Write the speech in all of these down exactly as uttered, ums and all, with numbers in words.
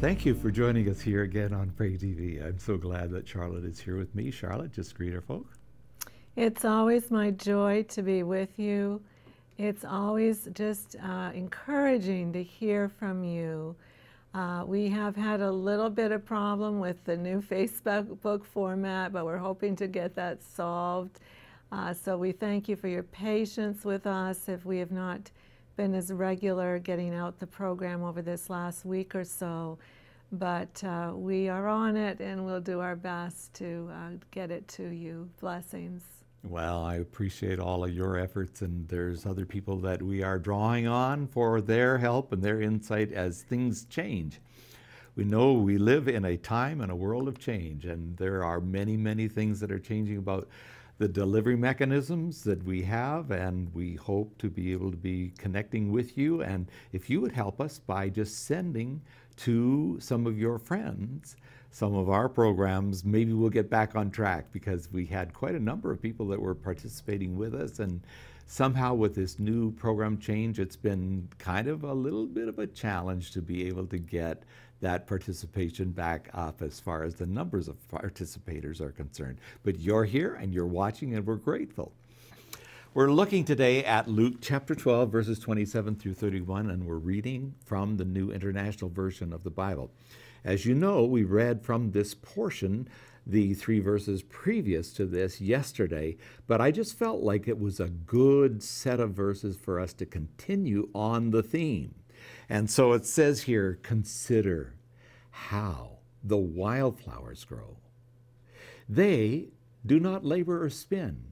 Thank you for joining us here again on Pray T V. I'm so glad that Charlotte is here with me. Charlotte, just greet our folk. It's always my joy to be with you. It's always just uh, encouraging to hear from you. Uh, we have had a little bit of problem with the new Facebook format, but we're hoping to get that solved. Uh, so we thank you for your patience with us if we have not been as regular getting out the program over this last week or so. But uh, we are on it, and we'll do our best to uh, get it to you. Blessings. Well, I appreciate all of your efforts, and there's other people that we are drawing on for their help and their insight as things change. We know we live in a time and a world of change, and there are many, many things that are changing about the delivery mechanisms that we have, and we hope to be able to be connecting with you. And if you would help us by just sending to some of your friends some of our programs, maybe we'll get back on track, because we had quite a number of people that were participating with us, and somehow with this new program change, it's been kind of a little bit of a challenge to be able to get that participation back up as far as the numbers of participators are concerned. But you're here and you're watching, and we're grateful. We're looking today at Luke chapter twelve, verses twenty-seven through thirty-one, and we're reading from the New International Version of the Bible. As you know, we read from this portion the three verses previous to this yesterday, but I just felt like it was a good set of verses for us to continue on the theme. And so it says here, consider how the wildflowers grow. They do not labor or spin.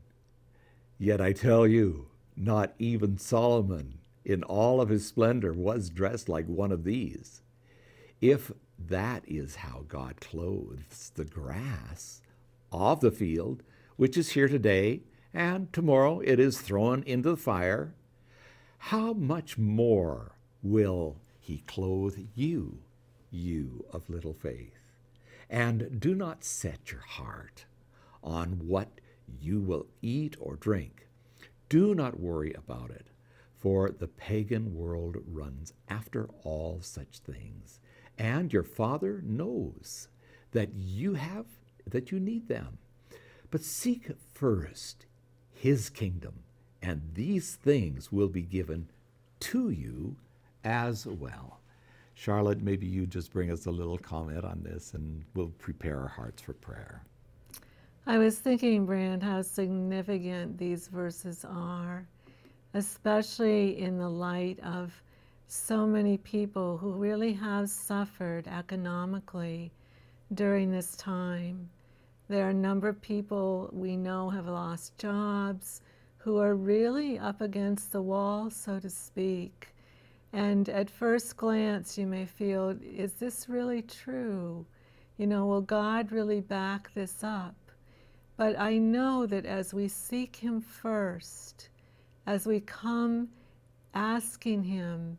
Yet I tell you, not even Solomon in all of his splendor was dressed like one of these. If that is how God clothes the grass of the field, which is here today, and tomorrow it is thrown into the fire, how much more will he clothe you, you of little faith? And do not set your heart on what you will eat or drink. Do not worry about it, for the pagan world runs after all such things, and your Father knows that you have, that you need them. But seek first his kingdom, and these things will be given to you as well. Charlotte, maybe you just bring us a little comment on this, and we'll prepare our hearts for prayer. I was thinking, Brand, how significant these verses are, especially in the light of so many people who really have suffered economically during this time. There are a number of people we know have lost jobs, who are really up against the wall, so to speak. And at first glance, you may feel, is this really true? You know, will God really back this up? But I know that as we seek him first, as we come asking him,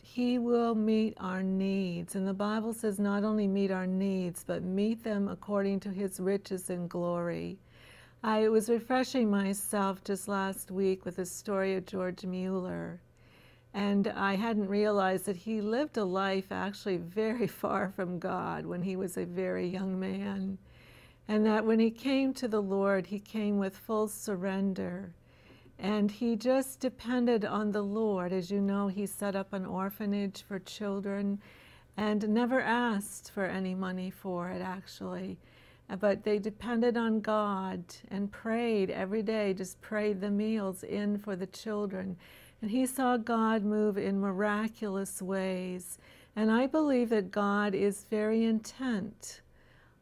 he will meet our needs. And the Bible says not only meet our needs, but meet them according to his riches and glory. I was refreshing myself just last week with the story of George Mueller. And I hadn't realized that he lived a life actually very far from God when he was a very young man. And that when he came to the Lord, he came with full surrender. And he just depended on the Lord. As you know, he set up an orphanage for children and never asked for any money for it, actually. But they depended on God and prayed every day, just prayed the meals in for the children. And he saw God move in miraculous ways. And I believe that God is very intent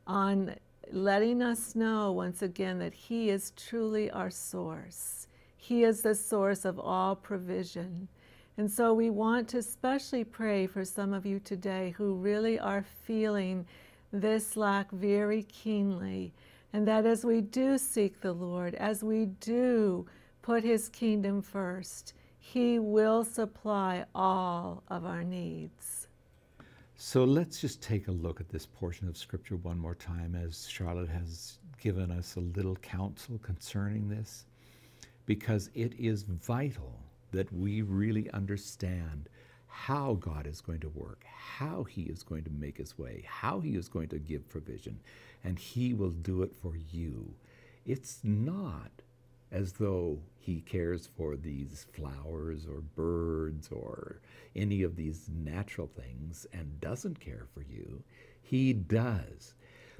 on letting us know once again that he is truly our source. He is the source of all provision. And so we want to especially pray for some of you today who really are feeling this lack very keenly. And that as we do seek the Lord, as we do put his kingdom first, he will supply all of our needs. So let's just take a look at this portion of Scripture one more time, as Charlotte has given us a little counsel concerning this, because it is vital that we really understand how God is going to work, how he is going to make his way, how he is going to give provision, and he will do it for you. It's not as though he cares for these flowers or birds or any of these natural things and doesn't care for you. He does.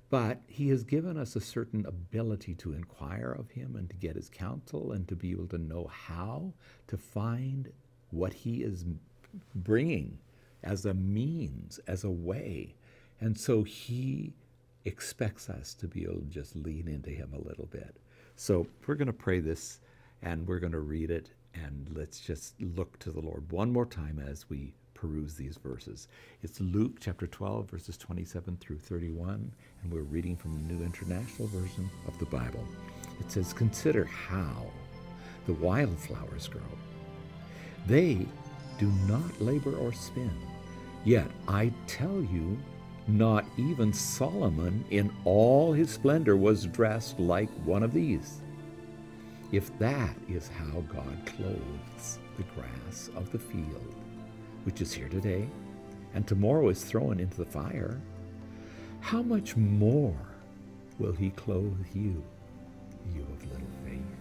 But he has given us a certain ability to inquire of him and to get his counsel and to be able to know how to find what he is bringing as a means, as a way. And so he expects us to be able to just lean into him a little bit. So we're going to pray this, and we're going to read it, and let's just look to the Lord one more time as we peruse these verses. It's Luke chapter twelve, verses twenty-seven through thirty-one, and we're reading from the New International Version of the Bible. It says, "Consider how the wildflowers grow. They do not labor or spin. Yet I tell you, not even Solomon in all his splendor was dressed like one of these. If that is how God clothes the grass of the field, which is here today and tomorrow is thrown into the fire, how much more will he clothe you, you of little faith?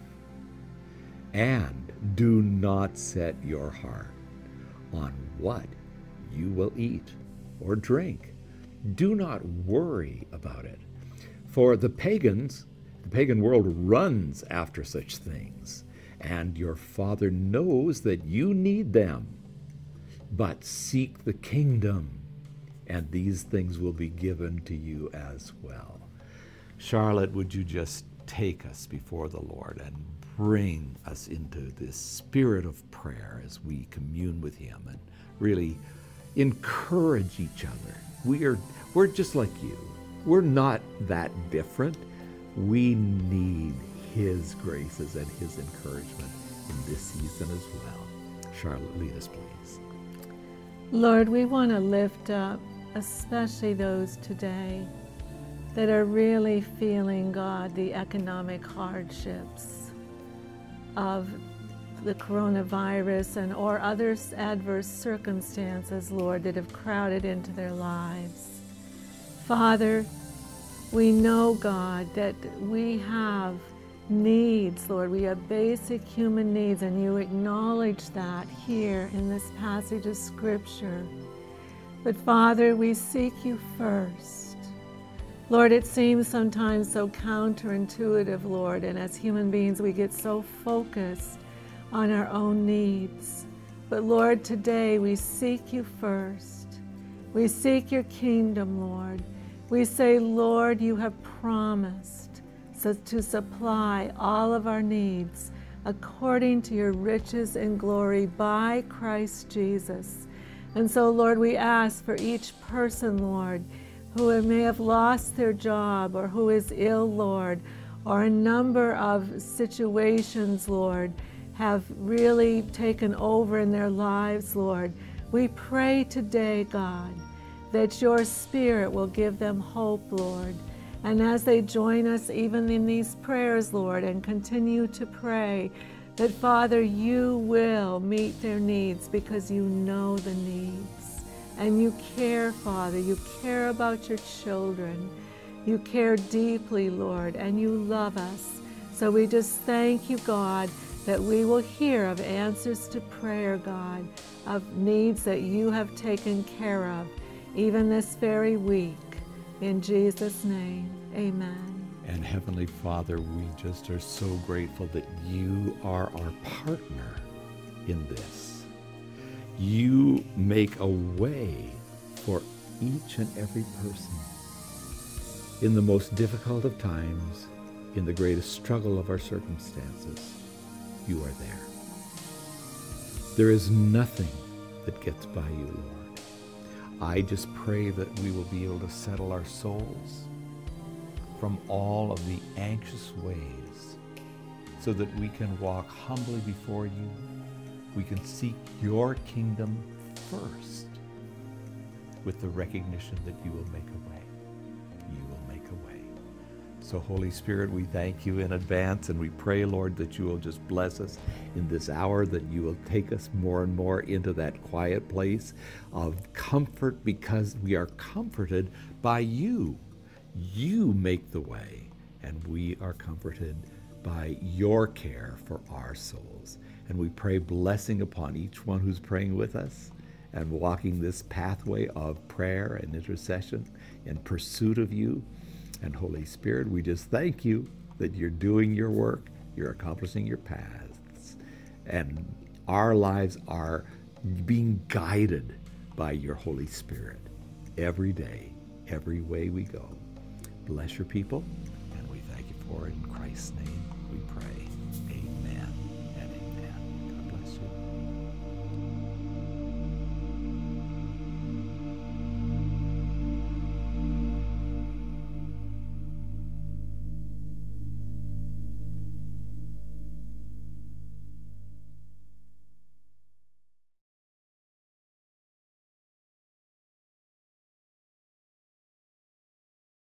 And do not set your heart on what you will eat or drink. Do not worry about it. For the pagans, the pagan world runs after such things, and your Father knows that you need them. But seek the kingdom, and these things will be given to you as well." Charlotte, would you just take us before the Lord and bring us into this spirit of prayer as we commune with him and really encourage each other. We are, we're just like you. We're not that different. We need his graces and his encouragement in this season as well. Charlotte, lead us, please. Lord, we want to lift up especially those today that are really feeling, God, the economic hardships of the coronavirus and or other adverse circumstances, Lord, that have crowded into their lives. Father, we know, God, that we have needs, Lord. We have basic human needs, and you acknowledge that here in this passage of Scripture. But Father, we seek you first. Lord, it seems sometimes so counterintuitive, Lord, and as human beings we get so focused on our own needs. But Lord, today we seek you first. We seek your kingdom, Lord. We say, Lord, you have promised to supply all of our needs according to your riches and glory by Christ Jesus. And so, Lord, we ask for each person, Lord, who may have lost their job or who is ill, Lord, or a number of situations, Lord, have really taken over in their lives, Lord. We pray today, God, that your Spirit will give them hope, Lord. And as they join us even in these prayers, Lord, and continue to pray, that, Father, you will meet their needs because you know the needs. And you care, Father. You care about your children. You care deeply, Lord, and you love us. So we just thank you, God, that we will hear of answers to prayer, God, of needs that you have taken care of, even this very week. In Jesus' name, amen. And Heavenly Father, we just are so grateful that you are our partner in this. You make a way for each and every person. In the most difficult of times, in the greatest struggle of our circumstances, you are there. There is nothing that gets by you, Lord. I just pray that we will be able to settle our souls from all of the anxious ways so that we can walk humbly before you. We can seek your kingdom first with the recognition that you will make a way. You will make a way. So Holy Spirit, we thank you in advance, and we pray, Lord, that you will just bless us in this hour, that you will take us more and more into that quiet place of comfort, because we are comforted by you. You make the way, and we are comforted by your care for our souls. And we pray blessing upon each one who's praying with us and walking this pathway of prayer and intercession in pursuit of you. And Holy Spirit, we just thank you that you're doing your work, you're accomplishing your paths, and our lives are being guided by your Holy Spirit every day, every way we go. Bless your people, and we thank you for it in Christ's name we pray.